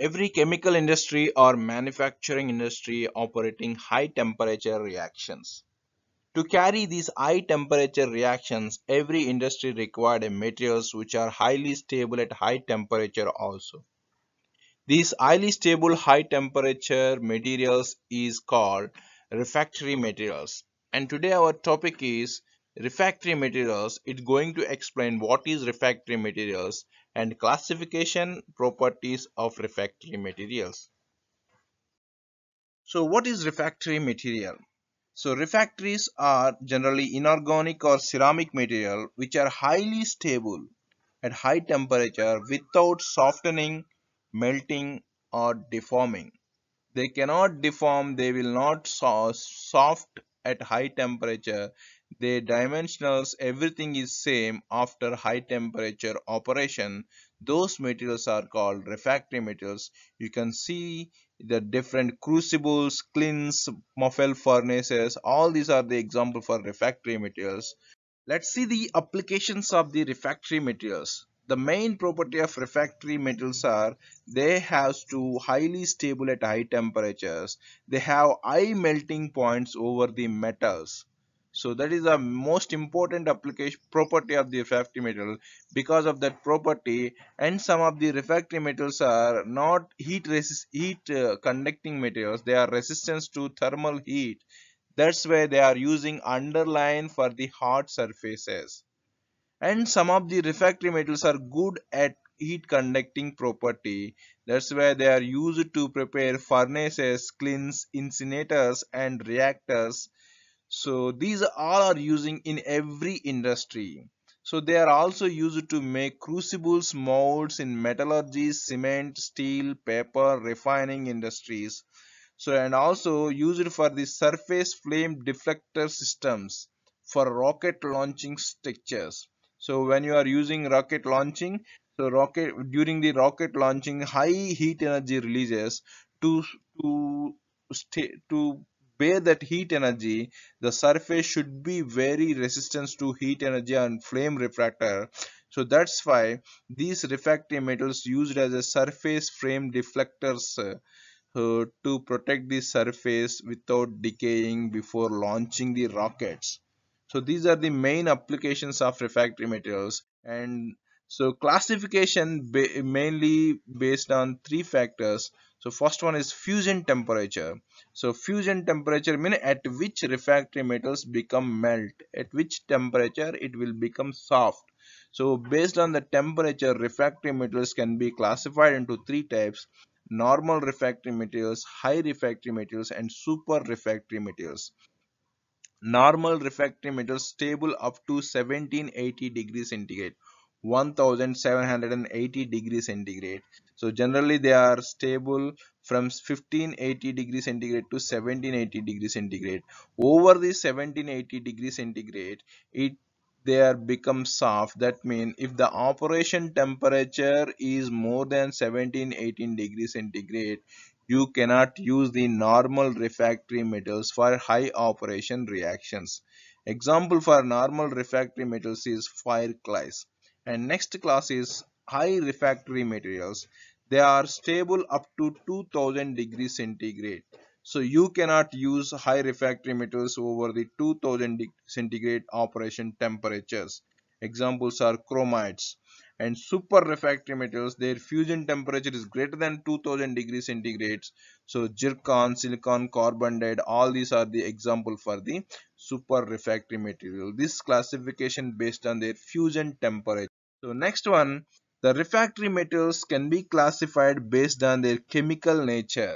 Every chemical industry or manufacturing industry operating high temperature reactions. To carry these high temperature reactions, every industry required a materials which are highly stable at high temperature also. These highly stable high temperature materials is called refractory materials. And today our topic is refractory materials. It's going to explain what is refractory materials and classification properties of refractory materials. So what is refractory material? So refractories are generally inorganic or ceramic material which are highly stable at high temperature without softening, melting or deforming. They cannot deform, they will not soft at high temperature. Their dimensionals, everything is same after high temperature operation. Those materials are called refractory materials. You can see the different crucibles, kilns, Moffel furnaces, all these are the example for refractory materials. Let's see the applications of the refractory materials. The main property of refractory metals are they have to highly stable at high temperatures. They have high melting points over the metals. So that is the most important application property of the refractory metal. Because of that property, and some of the refractory metals are not heat conducting materials. They are resistant to thermal heat. That's why they are using underline for the hot surfaces. And some of the refractory metals are good at heat conducting property. That's why they are used to prepare furnaces, kilns, incinerators and reactors. So these all are using in every industry. So they are also used to make crucibles, molds in metallurgy, cement, steel, paper, refining industries. So and also used for the surface flame deflector systems for rocket launching structures. So when you are using rocket launching, during the rocket launching, high heat energy releases to bear that heat energy. The surface should be very resistant to heat energy and flame refractor. So that's why these refractory metals used as a surface flame deflectors to protect the surface without decaying before launching the rockets. So these are the main applications of refractory materials. And so classification mainly based on three factors. So first one is fusion temperature. So fusion temperature means at which refractory metals become melt, at which temperature it will become soft. So based on the temperature, refractory materials can be classified into three types: normal refractory materials, high refractory materials and super refractory materials. Normal refractory metals stable up to 1780 degrees centigrade, 1780 degrees centigrade. So generally they are stable from 1580 degrees centigrade to 1780 degrees centigrade. Over the 1780 degrees centigrade, they become soft. That means if the operation temperature is more than 17-18 degrees centigrade, you cannot use the normal refractory metals for high operation reactions. Example for normal refractory metals is fire class. And next class is high refractory materials. They are stable up to 2000 degrees centigrade. So you cannot use high refractory metals over the 2000 degrees centigrade operation temperatures. Examples are chromites. And super refractory metals, their fusion temperature is greater than 2000 degrees centigrade. So zircon, silicon, carbon dioxide, all these are the example for the super refractory material. This classification based on their fusion temperature. So next one, the refractory metals can be classified based on their chemical nature.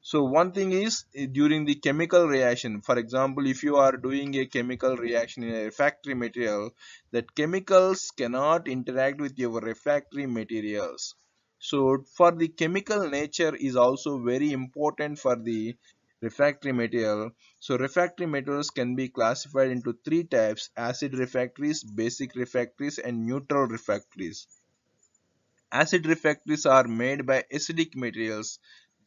So one thing is during the chemical reaction, for example, if you are doing a chemical reaction in a refractory material, that chemicals cannot interact with your refractory materials. So for the chemical nature is also very important for the refractory material. So refractory materials can be classified into three types: acid refractories, basic refractories and neutral refractories. Acid refractories are made by acidic materials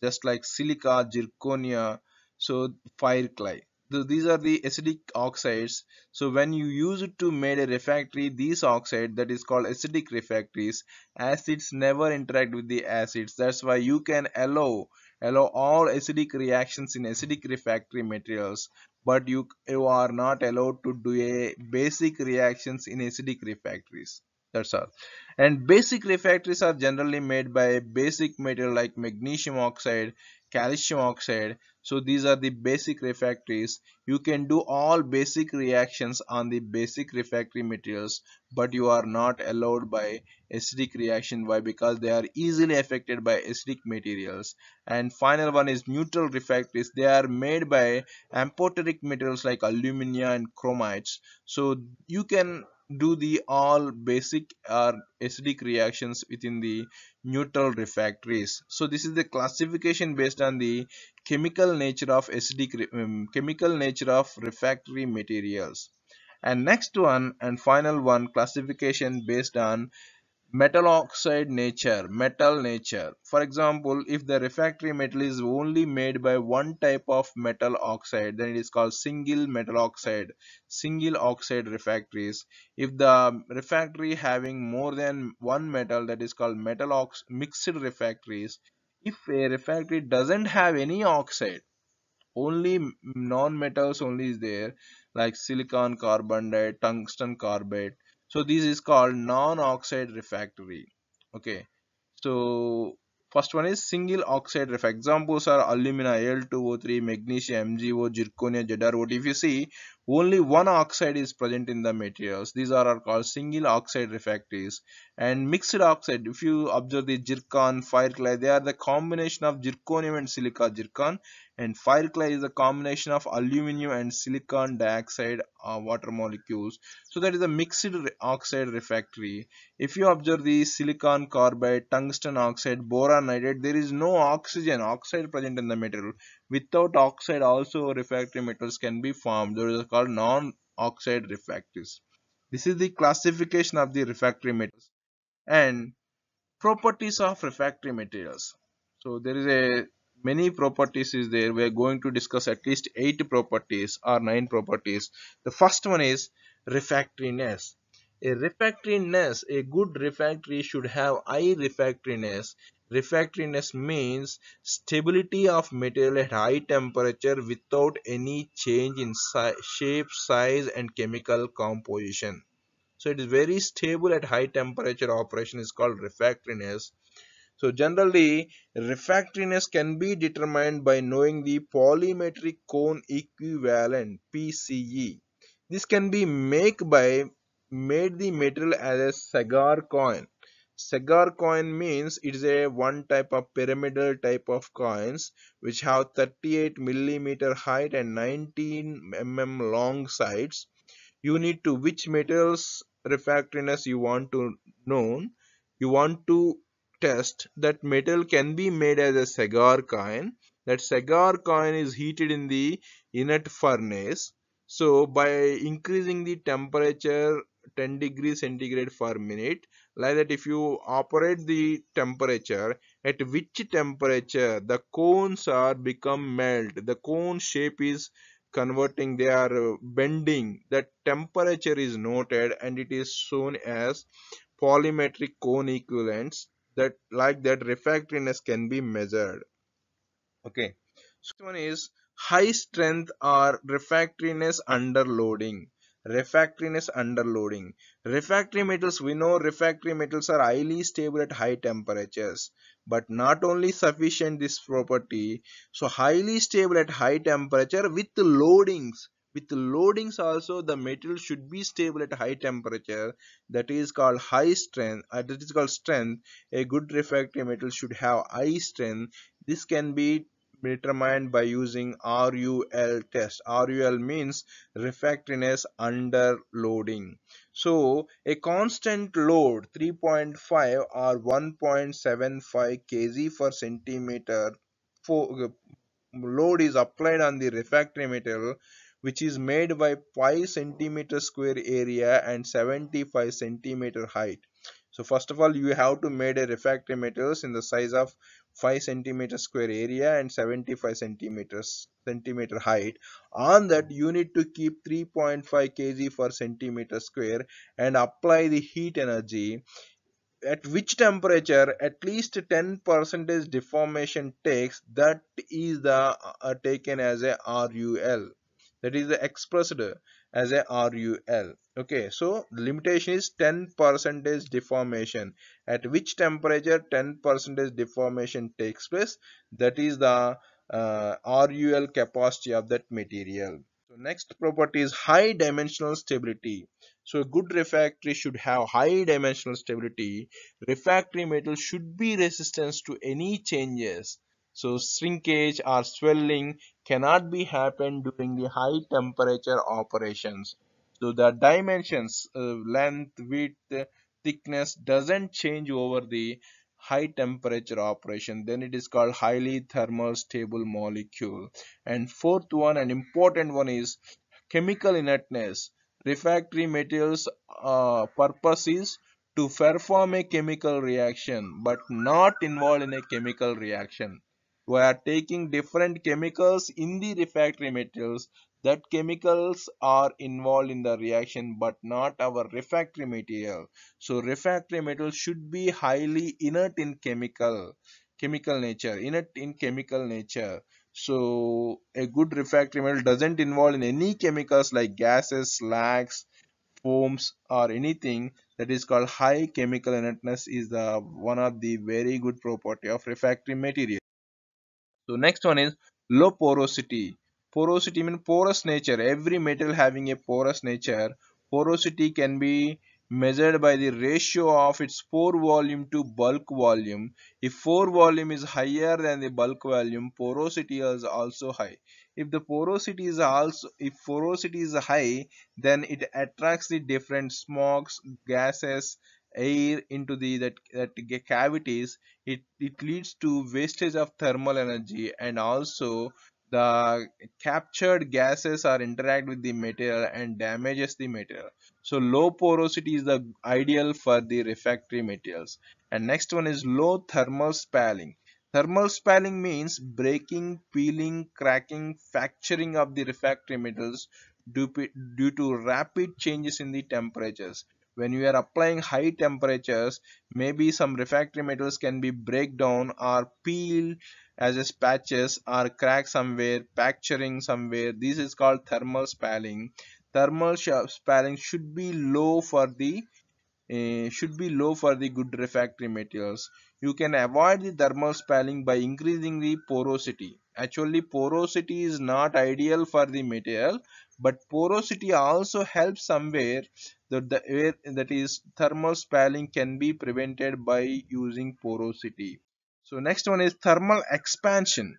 just like silica, zirconia, so fire clay. these are the acidic oxides. So when you use it to make a refractory, these oxide, that is called acidic refractories, acids never interact with the acids. That's why you can allow all acidic reactions in acidic refractory materials, but you are not allowed to do a basic reactions in acidic refractories. That's all. And basic refractories are generally made by a basic material like magnesium oxide, calcium oxide. So these are the basic refractories. You can do all basic reactions on the basic refractory materials, but you are not allowed by acidic reaction. Why? Because they are easily affected by acidic materials. And final one is neutral refractories. They are made by amphoteric materials like alumina and chromites. So you can do the all basic or acidic reactions within the neutral refractories. So this is the classification based on the chemical nature of refractory materials. And next one and final one, classification based on metal oxide nature, metal nature. For example, if the refractory metal is only made by one type of metal oxide, then it is called single metal oxide, single oxide refractories. If the refractory having more than one metal, that is called mixed refractories. If a refractory doesn't have any oxide, only non-metals only is there, like silicon carbide, tungsten carbide. So this is called non-oxide refractory. Okay, so first one is single oxide refractory. Examples are alumina Al2O3, magnesium MgO, zirconia ZrO2. If you see, only one oxide is present in the materials. These are called single oxide refractories. And mixed oxide, if you observe the zircon, fireclay, they are the combination of zirconium and silica. Zircon and fireclay is a combination of aluminium and silicon dioxide water molecules. So that is a mixed oxide refractory. If you observe the silicon carbide, tungsten oxide, boron nitride, there is no oxide present in the material. Without oxide also refractory metals can be formed. Those are called non-oxide refractories. This is the classification of the refractory metals and properties of refractory materials. So there is a many properties is there. We are going to discuss at least 8 properties or 9 properties. The first one is refractoriness. A refractoriness, a good refractory should have high refractoriness. Refractoriness means stability of material at high temperature without any change in shape, size and chemical composition. So it is very stable at high temperature operation is called refractoriness. So generally, refractoriness can be determined by knowing the polymetric cone equivalent (PCE). This can be made the material as a Seger coin. Seger coin means it is a one type of pyramidal type of coins which have 38 mm height and 19 mm long sides. You need to which materials refractoriness you want to know. You want to test that metal can be made as a Seger coin. That Seger coin is heated in the inert furnace. So by increasing the temperature 10 degrees centigrade per minute, like that, if you operate the temperature, at which temperature the cones are become melt, the cone shape is converting, they are bending, that temperature is noted and it is shown as polymetric cone equivalents. That like that refractoriness can be measured. Okay, so one is high strength or refractoriness under loading. Refractoriness under loading. Refractory metals, we know refractory metals are highly stable at high temperatures, but not only sufficient this property. So highly stable at high temperature with loadings. With loadings also the material should be stable at high temperature. That is called high strength. That is called strength. A good refractory metal should have high strength. This can be determined by using RUL test. RUL means refractoriness under loading. So a constant load 3.5 or 1.75 kg per centimeter load is applied on the refractory metal, which is made by 5 centimeter square area and 75 centimeter height. So first of all, you have to make a refractory metals in the size of 5 centimeter square area and 75 centimeter height. On that, you need to keep 3.5 kg per centimeter square and apply the heat energy, at which temperature at least 10% deformation takes. That is the taken as a RUL, that is the expressed as a RUL. Okay, so the limitation is 10% deformation, at which temperature 10% deformation takes place. That is the RUL capacity of that material. So next property is high dimensional stability. So a good refractory should have high dimensional stability. Refractory metal should be resistant to any changes. So shrinkage or swelling cannot be happened during the high temperature operations. So the dimensions, length, width, thickness doesn't change over the high temperature operation. Then it is called highly thermal stable molecule. And fourth one, an important one, is chemical inertness. Refractory materials purpose is to perform a chemical reaction but not involved in a chemical reaction. We are taking different chemicals in the refractory materials. That chemicals are involved in the reaction but not our refractory material. So refractory material should be highly inert in chemical nature, inert in chemical nature. So a good refractory metal doesn't involve in any chemicals like gases, slags, foams or anything. That is called high chemical inertness, is the one of the very good property of refractory material. So next one is low porosity. Porosity means porous nature. Every metal having a porous nature. Porosity can be measured by the ratio of its pore volume to bulk volume. If pore volume is higher than the bulk volume, porosity is also high. If the porosity is also, if porosity is high, then it attracts the different smogs, gases, air into the that cavities. It leads to wastage of thermal energy, and also the captured gases are interact with the material and damages the material. So low porosity is the ideal for the refractory materials. And next one is low thermal spalling. Thermal spalling means breaking, peeling, cracking, fracturing of the refractory metals due to rapid changes in the temperatures. When you are applying high temperatures, maybe some refractory metals can be break down or peel as a patches or crack somewhere, fracturing somewhere. This is called thermal spalling. Thermal spalling should be low for the good refractory materials. You can avoid the thermal spalling by increasing the porosity. Actually, porosity is not ideal for the material, but porosity also helps somewhere. The air, that is thermal spalling, can be prevented by using porosity. So next one is thermal expansion.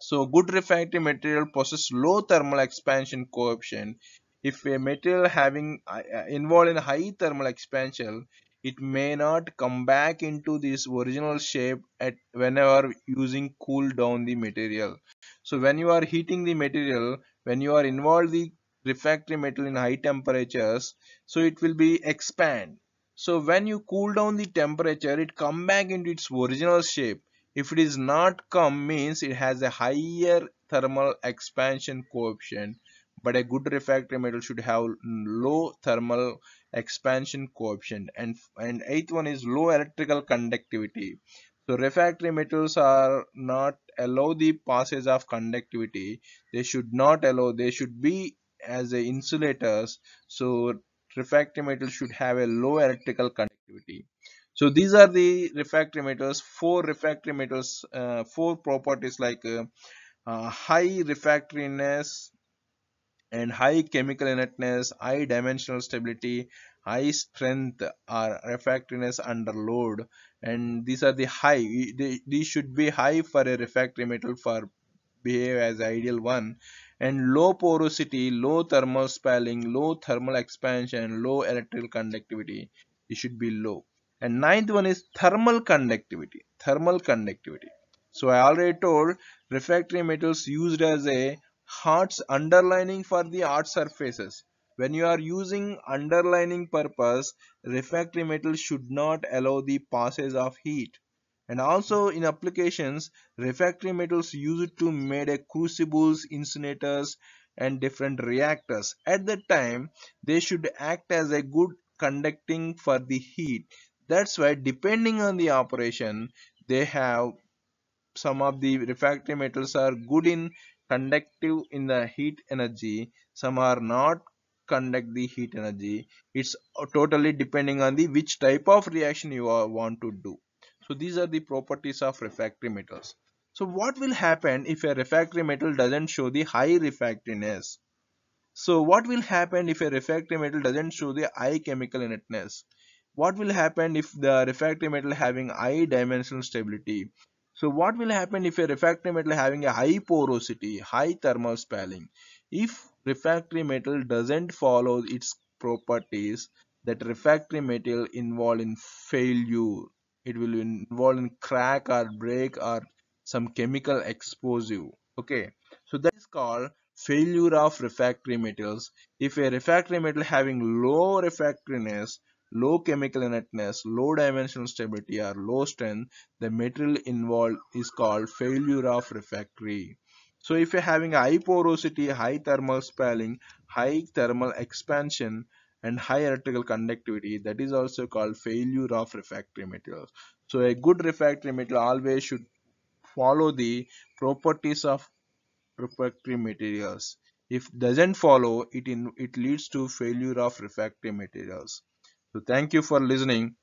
So good refractory material possesses low thermal expansion coefficient. If a material having involved in high thermal expansion, it may not come back into this original shape at whenever using cool down the material. So when you are heating the material, when you are involved the refractory metal in high temperatures, so it will be expand. So when you cool down the temperature, it come back into its original shape. If it is not come, means it has a higher thermal expansion coefficient. But a good refractory metal should have low thermal expansion coefficient. And eighth one is low electrical conductivity. So refractory metals are not allow the passage of conductivity. They should not allow, they should be as a insulators. So refractory metals should have a low electrical conductivity. So these are the refractory metals, four properties like high refractoriness and high chemical inertness, high dimensional stability, high strength or refractoriness under load. And these are the high, these should be high for a refractory metal for behave as ideal one. And low porosity, low thermal spalling, low thermal expansion, low electrical conductivity, it should be low. And ninth one is thermal conductivity. So I already told refractory metals used as a hard underlining for the hard surfaces. When you are using underlining purpose, refractory metal should not allow the passage of heat. And also in applications, refractory metals used to make crucibles, incinerators and different reactors. At that time, they should act as a good conducting for the heat. That's why depending on the operation, they have some of the refractory metals are good in conductive in the heat energy, some are not conduct the heat energy. It's totally depending on the which type of reaction you want to do. So these are the properties of refractory metals. So what will happen if a refractory metal doesn't show the high refractiveness? So what will happen if a refractory metal doesn't show the high chemical inertness? What will happen if the refractory metal having high dimensional stability? So what will happen if a refractory metal having a high porosity, high thermal spalling? If refractory metal doesn't follow its properties, that refractory metal involved in failure. It will involve in crack or break or some chemical explosive. Okay, so that is called failure of refractory metals. If a refractory metal having low refractiveness, low chemical inertness, low dimensional stability or low strength, the material involved is called failure of refractory. So if you're having high porosity, high thermal spalling, high thermal expansion and high electrical conductivity, that is also called failure of refractory materials. So a good refractory metal always should follow the properties of refractory materials. If doesn't follow, it leads to failure of refractory materials. So thank you for listening.